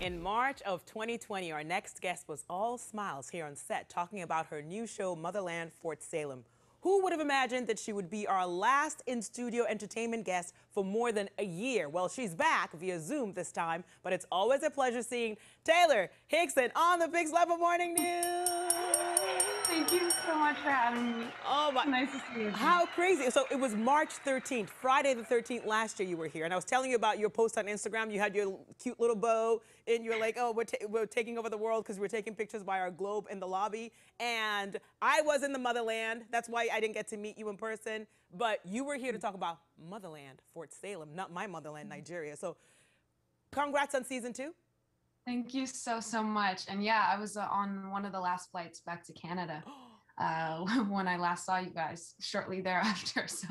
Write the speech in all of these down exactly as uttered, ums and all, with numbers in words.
In March of twenty twenty, our next guest was all smiles here on set, talking about her new show, Motherland: Fort Salem. Who would have imagined that she would be our last in-studio entertainment guest for more than a year? Well, she's back via Zoom this time, but it's always a pleasure seeing Taylor Hickson on the Big Level Morning News. Thank you so much for having me. Oh, my. Nice to see you. How crazy. So it was March thirteenth, Friday the thirteenth last year you were here, and I was telling you about your post on Instagram. You had your cute little bow, and you were like, oh, we're, ta we're taking over the world because we're taking pictures by our globe in the lobby. And I was in the motherland. That's why I didn't get to meet you in person, but you were here to talk about Motherland, Fort Salem, not my motherland, Nigeria. So congrats on season two. Thank you so, so much. And yeah, I was uh, on one of the last flights back to Canada uh, when I last saw you guys shortly thereafter. So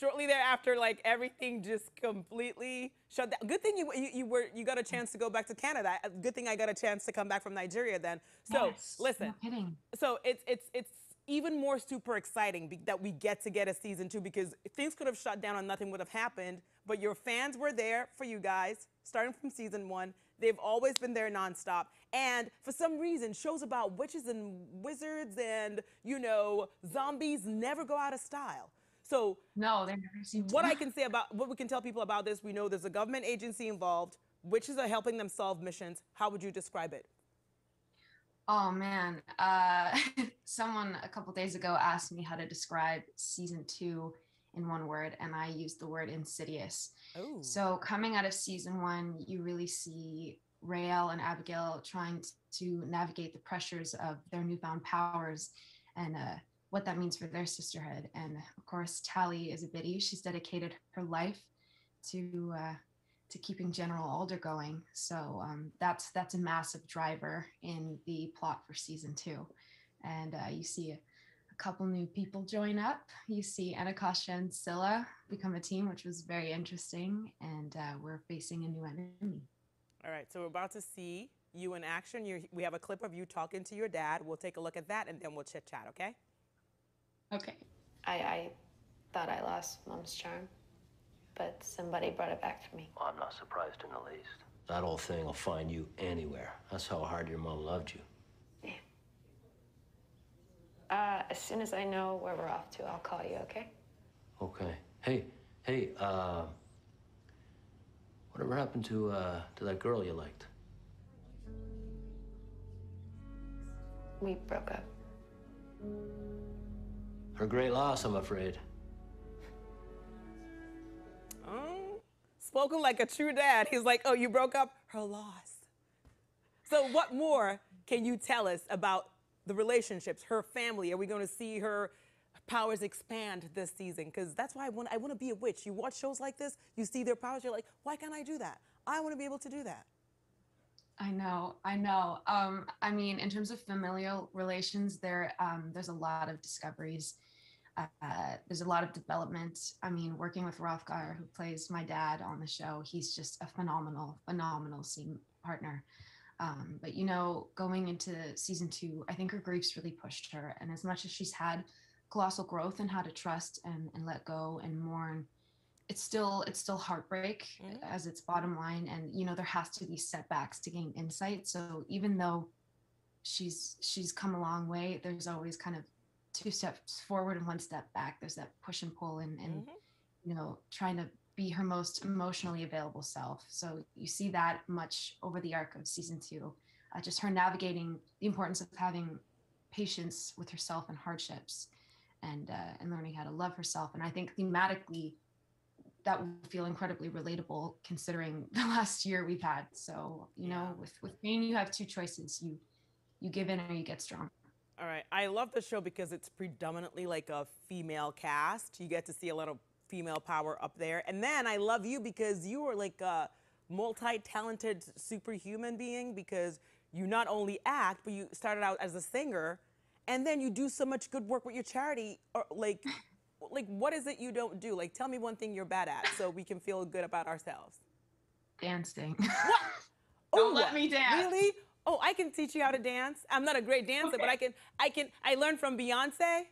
shortly thereafter, like everything just completely shut down. Good thing you, you, you were you got a chance to go back to Canada. Good thing I got a chance to come back from Nigeria then. So yes, listen, no kidding. So it's, it's, it's even more super exciting that we get to get a season two, because things could have shut down and nothing would have happened. But your fans were there for you guys, starting from season one. They've always been there nonstop. And for some reason, shows about witches and wizards and, you know, zombies never go out of style. So no, they never seem to. What I can say about, what we can tell people about this, we know there's a government agency involved. Witches are helping them solve missions. How would you describe it? Oh, man. Uh, someone a couple days ago asked me how to describe season two in one word, and I used the word insidious. Ooh. So coming out of season one, you really see Raelle and Abigail trying to navigate the pressures of their newfound powers and uh, what that means for their sisterhood. And of course, Tally is a biddy. She's dedicated her life to uh, to keeping General Alder going. So um, that's, that's a massive driver in the plot for season two. And uh, you see it. A couple new people join up. You see Anacostia and Scylla become a team, which was very interesting, and uh, we're facing a new enemy. All right, so we're about to see you in action. You're, we have a clip of you talking to your dad. We'll take a look at that, and then we'll chit-chat, okay? Okay. I, I thought I lost Mom's charm, but somebody brought it back to me. Well, I'm not surprised in the least. That old thing will find you anywhere. That's how hard your mom loved you. Uh, as soon as I know where we're off to, I'll call you, okay? Okay. Hey, hey, uh, whatever happened to, uh, to that girl you liked? We broke up. Her great loss, I'm afraid. Um, spoken like a true dad. He's like, oh, you broke up? Her loss. So what more can you tell us about the relationships, her family? Are we going to see her powers expand this season? Because that's why I want, I want to be a witch. You watch shows like this, you see their powers, you're like, why can't I do that? I want to be able to do that. I know, I know. Um, I mean, in terms of familial relations, there, um, there's a lot of discoveries. Uh, there's a lot of development. I mean, working with Rothgar, who plays my dad on the show, he's just a phenomenal, phenomenal scene partner. Um, but, you know, going into season two, I think her grief's really pushed her. And as much as she's had colossal growth in how to trust and, and let go and mourn, it's still it's still heartbreak mm-hmm. as its bottom line. And, you know, there has to be setbacks to gain insight. So even though she's she's come a long way, there's always kind of two steps forward and one step back. There's that push and pull and, and mm-hmm. you know, trying to be her most emotionally available self. So you see that much over the arc of season two, uh, just her navigating the importance of having patience with herself and hardships and, uh, and learning how to love herself. And I think thematically that will feel incredibly relatable considering the last year we've had. So, you know, with, with pain, you have two choices. You, you give in or you get strong. All right. I love the show because it's predominantly like a female cast. You get to see a lot of female power up there. And then I love you because you are like a multi-talented superhuman being, because you not only act, but you started out as a singer, and then you do so much good work with your charity. Or like, like what is it you don't do? Like, tell me one thing you're bad at so we can feel good about ourselves. Dancing. What? Don't Ooh, let me dance. Really? Oh, I can teach you how to dance. I'm not a great dancer, okay. but I can, I can, I learned from Beyoncé.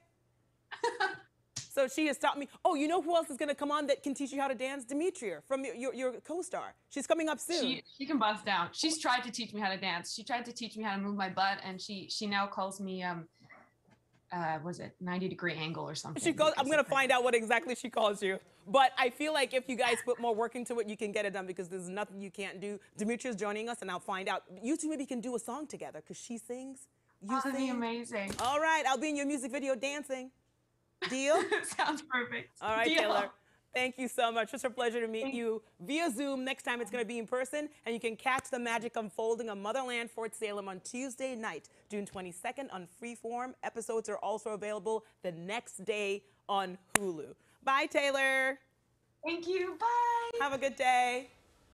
So she has taught me. Oh, you know who else is going to come on that can teach you how to dance? Demetria from your, your co-star. She's coming up soon. She, she can bust down. She's tried to teach me how to dance. She tried to teach me how to move my butt, and she she now calls me, um, uh, was it ninety degree angle or something? She goes, I'm going to find out what exactly she calls you. But I feel like if you guys put more work into it, you can get it done, because there's nothing you can't do. Demetria's joining us, and I'll find out. You two maybe can do a song together, because she sings. You oh, that'd sing. Be amazing. All right, I'll be in your music video dancing. Deal? Sounds perfect. All right, Deal. Taylor. Thank you so much. It's a pleasure to meet Thanks. you via Zoom. Next time it's going to be in person, and you can catch the magic unfolding on Motherland Fort Salem on Tuesday night, June twenty-second on Freeform. Episodes are also available the next day on Hulu. Bye, Taylor. Thank you. Bye. Have a good day.